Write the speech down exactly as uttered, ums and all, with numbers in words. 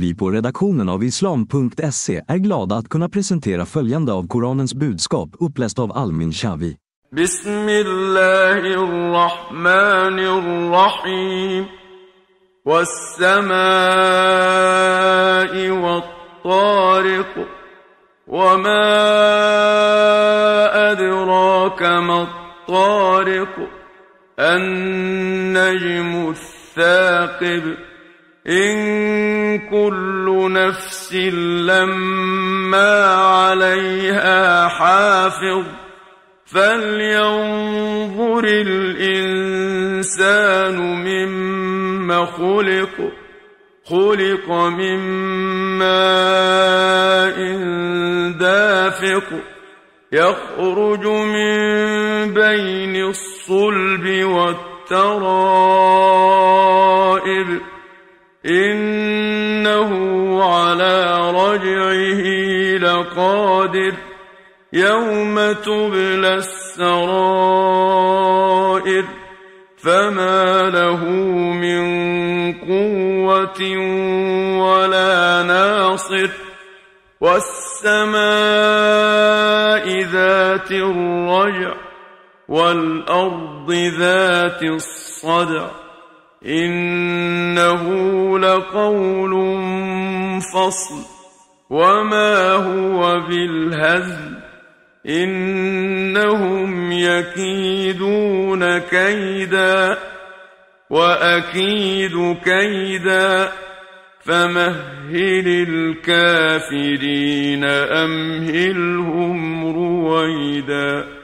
Vi på redaktionen av islam punkt se är glada att kunna presentera följande av Koranens budskap uppläst av Almin Chavi. Bismillahirrahmanirrahim. Was-samaa'i wat-tariq. Wa ma adraka mat-tariq. النجم الثاقب إن كل نفس لما عليها حافظ فلينظر الإنسان مما خلق خلق من ماء دافق يخرج من بين الصلب والترائب إنه على رجعه لقادر يوم تبلى السرائر فما له من قوة ولا ناصر والسماء ذات الرجع والأرض ذات الصدع إنه لقول فصل وما هو بالهزل إنهم يكيدون كيدا وأكيد كيدا فمهل الكافرين أمهلهم رويدا.